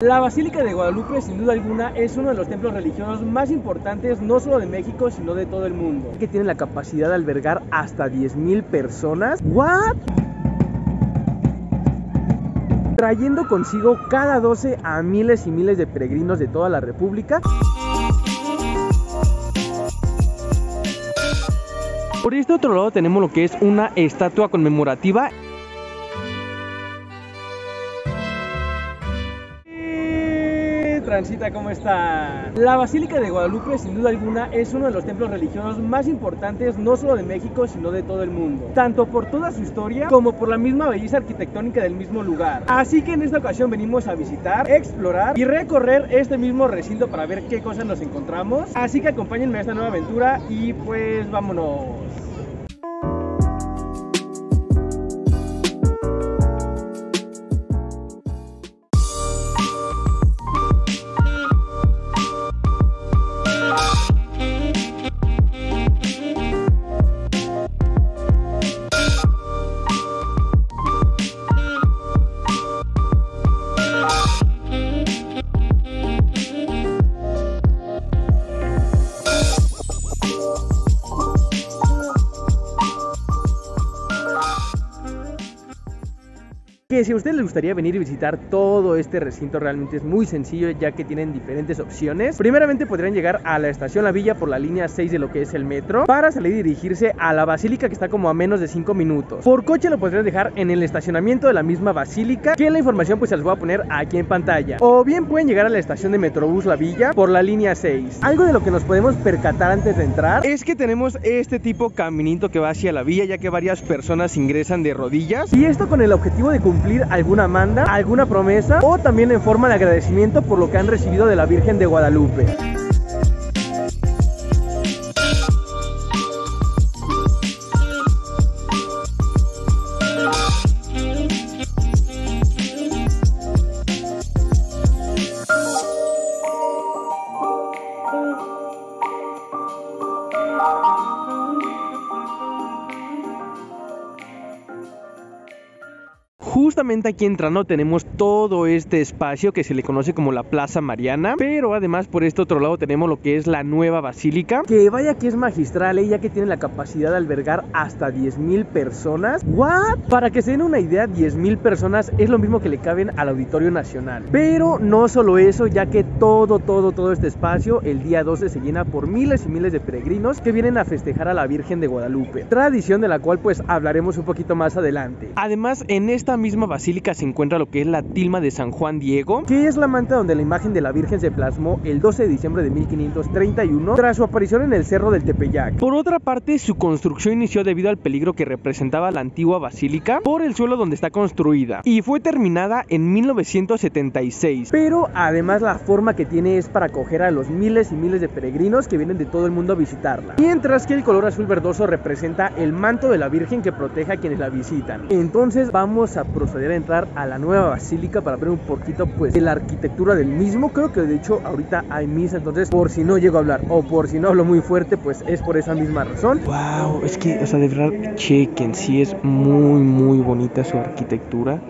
La Basílica de Guadalupe, sin duda alguna, es uno de los templos religiosos más importantes, no solo de México, sino de todo el mundo. Que tiene la capacidad de albergar hasta 10,000 personas. ¿What? Trayendo consigo cada 12 a miles y miles de peregrinos de toda la República. Por este otro lado tenemos lo que es una estatua conmemorativa. Transita, ¿cómo está? La Basílica de Guadalupe, sin duda alguna, es uno de los templos religiosos más importantes, no solo de México, sino de todo el mundo. Tanto por toda su historia, como por la misma belleza arquitectónica del mismo lugar. Así que en esta ocasión venimos a visitar, explorar y recorrer este mismo recinto para ver qué cosas nos encontramos. Así que acompáñenme a esta nueva aventura y pues vámonos. Si a ustedes les gustaría venir y visitar todo este recinto, realmente es muy sencillo, ya que tienen diferentes opciones. Primeramente podrían llegar a la estación La Villa por la línea 6 de lo que es el metro, para salir y dirigirse a la basílica, que está como a menos de 5 minutos. Por coche lo podrían dejar en el estacionamiento de la misma basílica, que la información pues se las voy a poner aquí en pantalla. O bien pueden llegar a la estación de Metrobús La Villa por la línea 6. Algo de lo que nos podemos percatar antes de entrar es que tenemos este tipo caminito que va hacia la villa, ya que varias personas ingresan de rodillas, y esto con el objetivo de cumplir alguna manda, alguna promesa, o también en forma de agradecimiento por lo que han recibido de la Virgen de Guadalupe. Justamente aquí entrando tenemos todo este espacio que se le conoce como la Plaza Mariana, pero además por este otro lado tenemos lo que es la Nueva Basílica, que vaya que es magistral, ya que tiene la capacidad de albergar hasta 10,000 personas. ¿What? Para que se den una idea, 10,000 personas es lo mismo que le caben al Auditorio Nacional. Pero no solo eso, ya que todo este espacio el día 12 se llena por miles y miles de peregrinos que vienen a festejar a la Virgen de Guadalupe, tradición de la cual pues hablaremos un poquito más adelante. Además, en esta misma basílica se encuentra lo que es la tilma de San Juan Diego, que es la manta donde la imagen de la Virgen se plasmó el 12 de diciembre de 1531 tras su aparición en el Cerro del Tepeyac. Por otra parte, su construcción inició debido al peligro que representaba la antigua basílica por el suelo donde está construida, y fue terminada en 1976. Pero además la forma que tiene es para acoger a los miles y miles de peregrinos que vienen de todo el mundo a visitarla, mientras que el color azul verdoso representa el manto de la Virgen que protege a quienes la visitan. Entonces vamos a proceder a entrar a la Nueva Basílica para ver un poquito pues de la arquitectura del mismo. Creo que de hecho ahorita hay misa, entonces por si no llego a hablar o por si no hablo muy fuerte, pues es por esa misma razón. Wow, es que, o sea, de verdad, chequen, sí es muy bonita su arquitectura.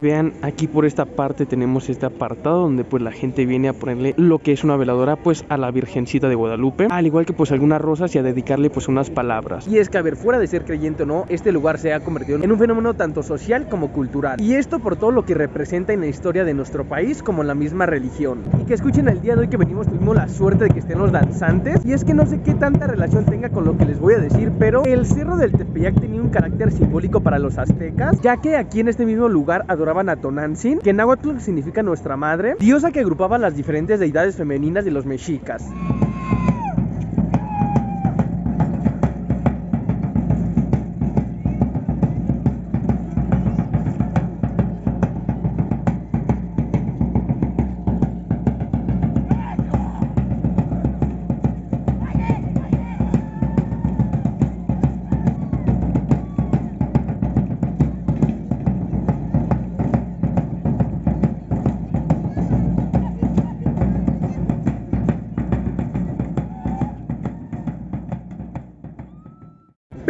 Vean, aquí por esta parte tenemos este apartado donde pues la gente viene a ponerle lo que es una veladora pues a la Virgencita de Guadalupe, al igual que pues algunas rosas y a dedicarle pues unas palabras. Y es que, a ver, fuera de ser creyente o no, este lugar se ha convertido en un fenómeno tanto social como cultural, y esto por todo lo que representa en la historia de nuestro país como en la misma religión. Y que escuchen, el día de hoy que venimos tuvimos la suerte de que estén los danzantes, y es que no sé qué tanta relación tenga con lo que les voy a decir, pero el Cerro del Tepeyac tenía un carácter simbólico para los aztecas, ya que aquí en este mismo lugar adoraban a Tonantzin, que en náhuatl significa nuestra madre, diosa que agrupaba las diferentes deidades femeninas de los mexicas.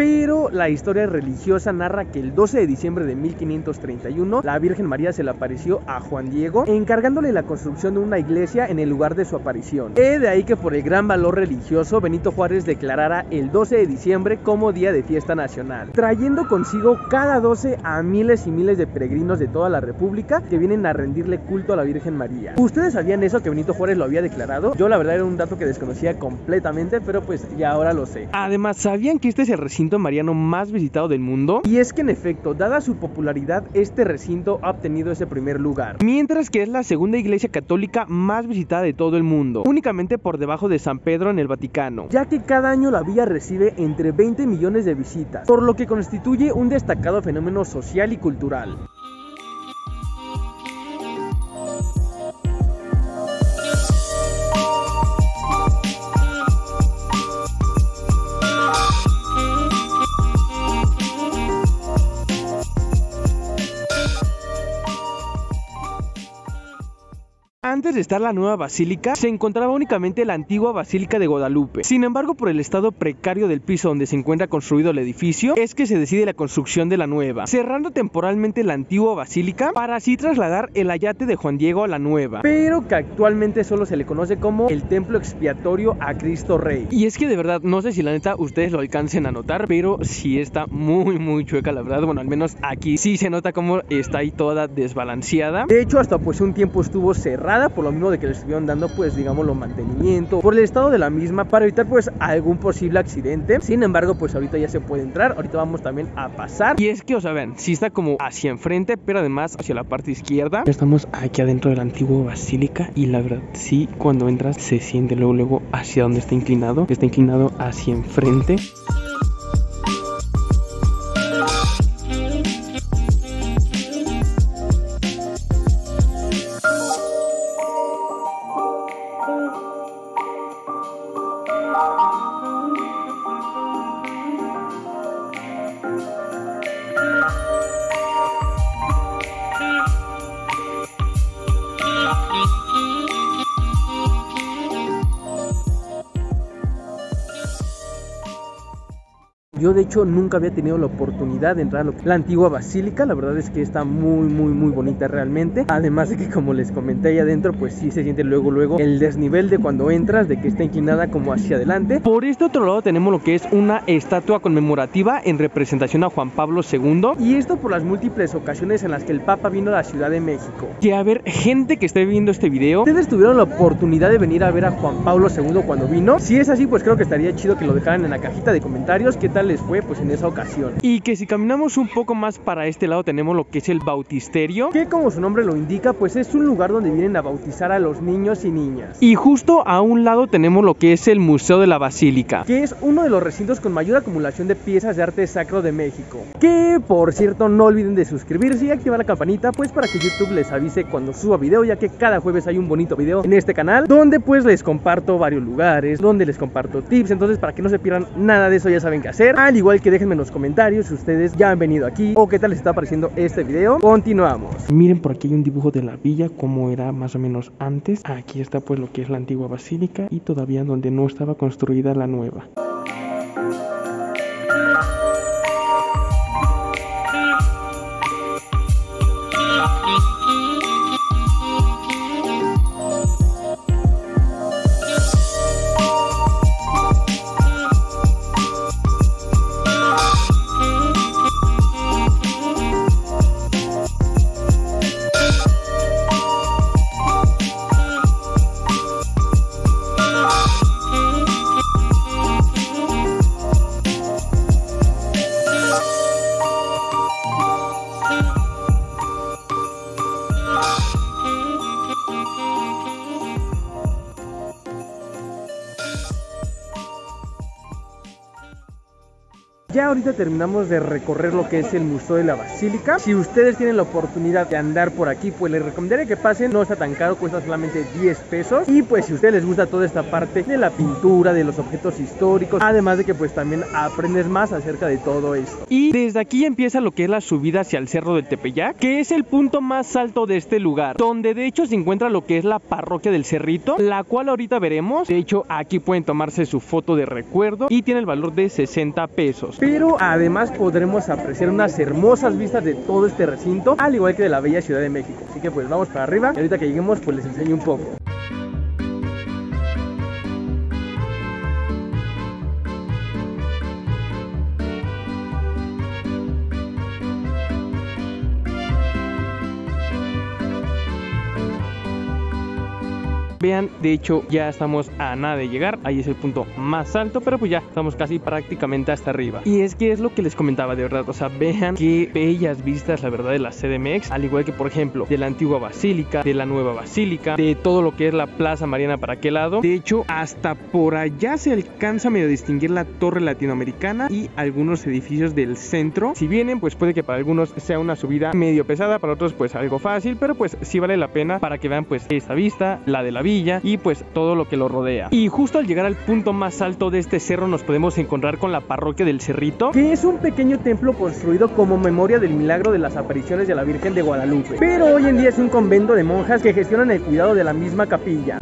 pero la historia religiosa narra que el 12 de diciembre de 1531 la Virgen María se le apareció a Juan Diego, encargándole la construcción de una iglesia en el lugar de su aparición. Es de ahí que por el gran valor religioso Benito Juárez declarara el 12 de diciembre como día de fiesta nacional, trayendo consigo cada 12 a miles y miles de peregrinos de toda la república que vienen a rendirle culto a la Virgen María. ¿Ustedes sabían eso, que Benito Juárez lo había declarado? Yo la verdad era un dato que desconocía completamente, pero pues ya ahora lo sé. Además, ¿sabían que este es el recinto mariano más visitado del mundo? Y es que en efecto, dada su popularidad, este recinto ha obtenido ese primer lugar, mientras que es la segunda iglesia católica más visitada de todo el mundo, únicamente por debajo de San Pedro en el Vaticano, ya que cada año la villa recibe entre 20 millones de visitas, por lo que constituye un destacado fenómeno social y cultural. Antes de estar la nueva basílica, se encontraba únicamente la antigua basílica de Guadalupe. Sin embargo, por el estado precario del piso donde se encuentra construido el edificio, es que se decide la construcción de la nueva, cerrando temporalmente la antigua basílica para así trasladar el ayate de Juan Diego a la nueva, pero que actualmente solo se le conoce como el templo expiatorio a Cristo Rey. Y es que de verdad, no sé si la neta ustedes lo alcancen a notar, pero sí está muy chueca la verdad. Bueno, al menos aquí sí se nota cómo está ahí toda desbalanceada. De hecho, hasta pues un tiempo estuvo cerrada, por lo mismo de que le estuvieron dando pues digámoslo mantenimiento por el estado de la misma, para evitar pues algún posible accidente. Sin embargo, pues ahorita ya se puede entrar. Ahorita vamos también a pasar. Y es que, o sea, vean, sí está como hacia enfrente, pero además hacia la parte izquierda. Ya estamos aquí adentro de la antigua basílica, y la verdad sí, cuando entras se siente luego hacia donde está inclinado. Está inclinado hacia enfrente. Yo de hecho nunca había tenido la oportunidad de entrar a la antigua basílica. La verdad es que está muy bonita realmente. Además de que, como les comenté, ahí adentro pues sí se siente luego el desnivel de cuando entras, de que está inclinada como hacia adelante. Por este otro lado tenemos lo que es una estatua conmemorativa en representación a Juan Pablo II, y esto por las múltiples ocasiones en las que el Papa vino a la Ciudad de México. Que a ver, gente que esté viendo este video, ¿ustedes tuvieron la oportunidad de venir a ver a Juan Pablo II cuando vino? Si es así, pues creo que estaría chido que lo dejaran en la cajita de comentarios. ¿Qué tal les fue pues en esa ocasión? Y que si caminamos un poco más para este lado tenemos lo que es el Bautisterio, que como su nombre lo indica pues es un lugar donde vienen a bautizar a los niños y niñas. Y justo a un lado tenemos lo que es el Museo de la Basílica, que es uno de los recintos con mayor acumulación de piezas de arte sacro de México. Que por cierto, no olviden de suscribirse y activar la campanita pues para que YouTube les avise cuando suba video, ya que cada jueves hay un bonito video en este canal donde pues les comparto varios lugares, donde les comparto tips. Entonces, para que no se pierdan nada de eso, ya saben qué hacer. Al igual que déjenme en los comentarios si ustedes ya han venido aquí o qué tal les está pareciendo este video. Continuamos. Miren, por aquí hay un dibujo de la villa, como era más o menos antes. Aquí está pues lo que es la antigua basílica, y todavía donde no estaba construida la nueva. Ya ahorita terminamos de recorrer lo que es el Museo de la Basílica. Si ustedes tienen la oportunidad de andar por aquí, pues les recomendaría que pasen. No está tan caro, cuesta solamente 10 pesos. Y pues si a ustedes les gusta toda esta parte de la pintura, de los objetos históricos, además de que pues también aprendes más acerca de todo esto. Y desde aquí empieza lo que es la subida hacia el Cerro del Tepeyac, que es el punto más alto de este lugar, donde de hecho se encuentra lo que es la parroquia del Cerrito, la cual ahorita veremos. De hecho, aquí pueden tomarse su foto de recuerdo y tiene el valor de 60 pesos. pero además podremos apreciar unas hermosas vistas de todo este recinto, al igual que de la bella Ciudad de México. Así que pues vamos para arriba y ahorita que lleguemos pues les enseño un poco. Vean, de hecho ya estamos a nada de llegar, ahí es el punto más alto, pero pues ya estamos casi prácticamente hasta arriba. Y es que es lo que les comentaba, de verdad, o sea, vean qué bellas vistas la verdad de la CDMX, al igual que por ejemplo de la antigua basílica, de la nueva basílica, de todo lo que es la Plaza Mariana para aquel lado. De hecho hasta por allá se alcanza a medio distinguir la Torre Latinoamericana y algunos edificios del centro. Si vienen pues puede que para algunos sea una subida medio pesada, para otros pues algo fácil, pero pues sí vale la pena para que vean pues esta vista, la de la Villa y pues todo lo que lo rodea. Y justo al llegar al punto más alto de este cerro nos podemos encontrar con la parroquia del Cerrito, que es un pequeño templo construido como memoria del milagro de las apariciones de la Virgen de Guadalupe, pero hoy en día es un convento de monjas que gestionan el cuidado de la misma capilla.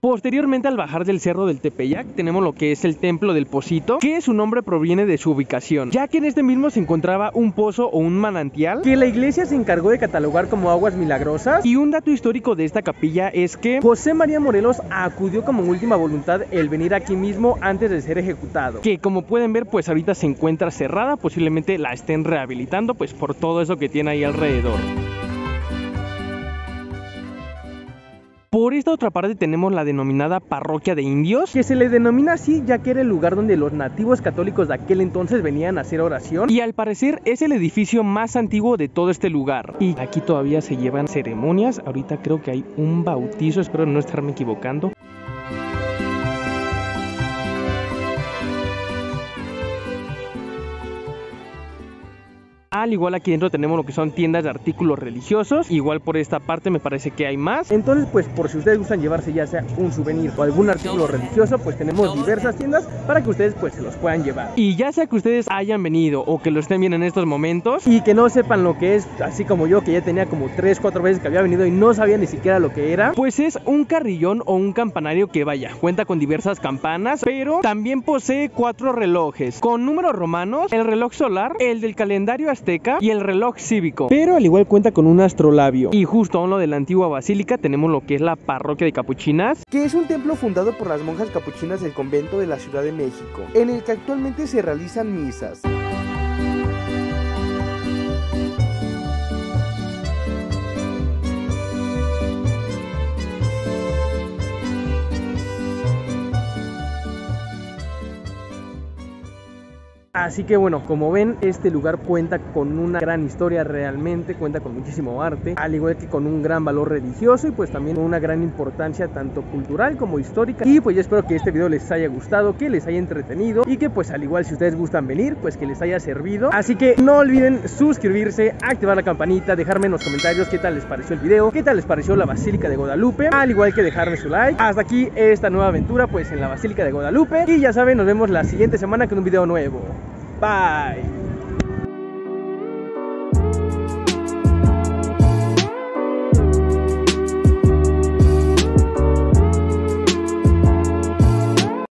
Posteriormente al bajar del Cerro del Tepeyac tenemos lo que es el Templo del Pocito, que su nombre proviene de su ubicación, ya que en este mismo se encontraba un pozo o un manantial que la iglesia se encargó de catalogar como aguas milagrosas. Y un dato histórico de esta capilla es que José María Morelos acudió como última voluntad el venir aquí mismo antes de ser ejecutado, que como pueden ver pues ahorita se encuentra cerrada, posiblemente la estén rehabilitando pues por todo eso que tiene ahí alrededor. Por esta otra parte tenemos la denominada parroquia de Indios, que se le denomina así ya que era el lugar donde los nativos católicos de aquel entonces venían a hacer oración, y al parecer es el edificio más antiguo de todo este lugar. Y aquí todavía se llevan ceremonias, ahorita creo que hay un bautizo, espero no estarme equivocando. Al igual aquí dentro tenemos lo que son tiendas de artículos religiosos, igual por esta parte me parece que hay más. Entonces pues por si ustedes gustan llevarse ya sea un souvenir o algún artículo religioso, pues tenemos diversas tiendas para que ustedes pues se los puedan llevar. Y ya sea que ustedes hayan venido o que lo estén viendo en estos momentos y que no sepan lo que es, así como yo que ya tenía como 3 o 4 veces que había venido y no sabía ni siquiera lo que era, pues es un carrillón o un campanario que vaya, cuenta con diversas campanas, pero también posee 4 relojes con números romanos, el reloj solar, el del calendario hasta y el reloj cívico, pero al igual cuenta con un astrolabio. Y justo a un lado de la antigua basílica tenemos lo que es la parroquia de Capuchinas, que es un templo fundado por las monjas capuchinas del convento de la Ciudad de México, en el que actualmente se realizan misas. Así que bueno, como ven, este lugar cuenta con una gran historia realmente, cuenta con muchísimo arte, al igual que con un gran valor religioso y pues también una gran importancia tanto cultural como histórica. Y pues yo espero que este video les haya gustado, que les haya entretenido y que pues al igual si ustedes gustan venir, pues que les haya servido. Así que no olviden suscribirse, activar la campanita, dejarme en los comentarios qué tal les pareció el video, qué tal les pareció la Basílica de Guadalupe, al igual que dejarme su like. Hasta aquí esta nueva aventura pues en la Basílica de Guadalupe y ya saben, nos vemos la siguiente semana con un video nuevo. Bye.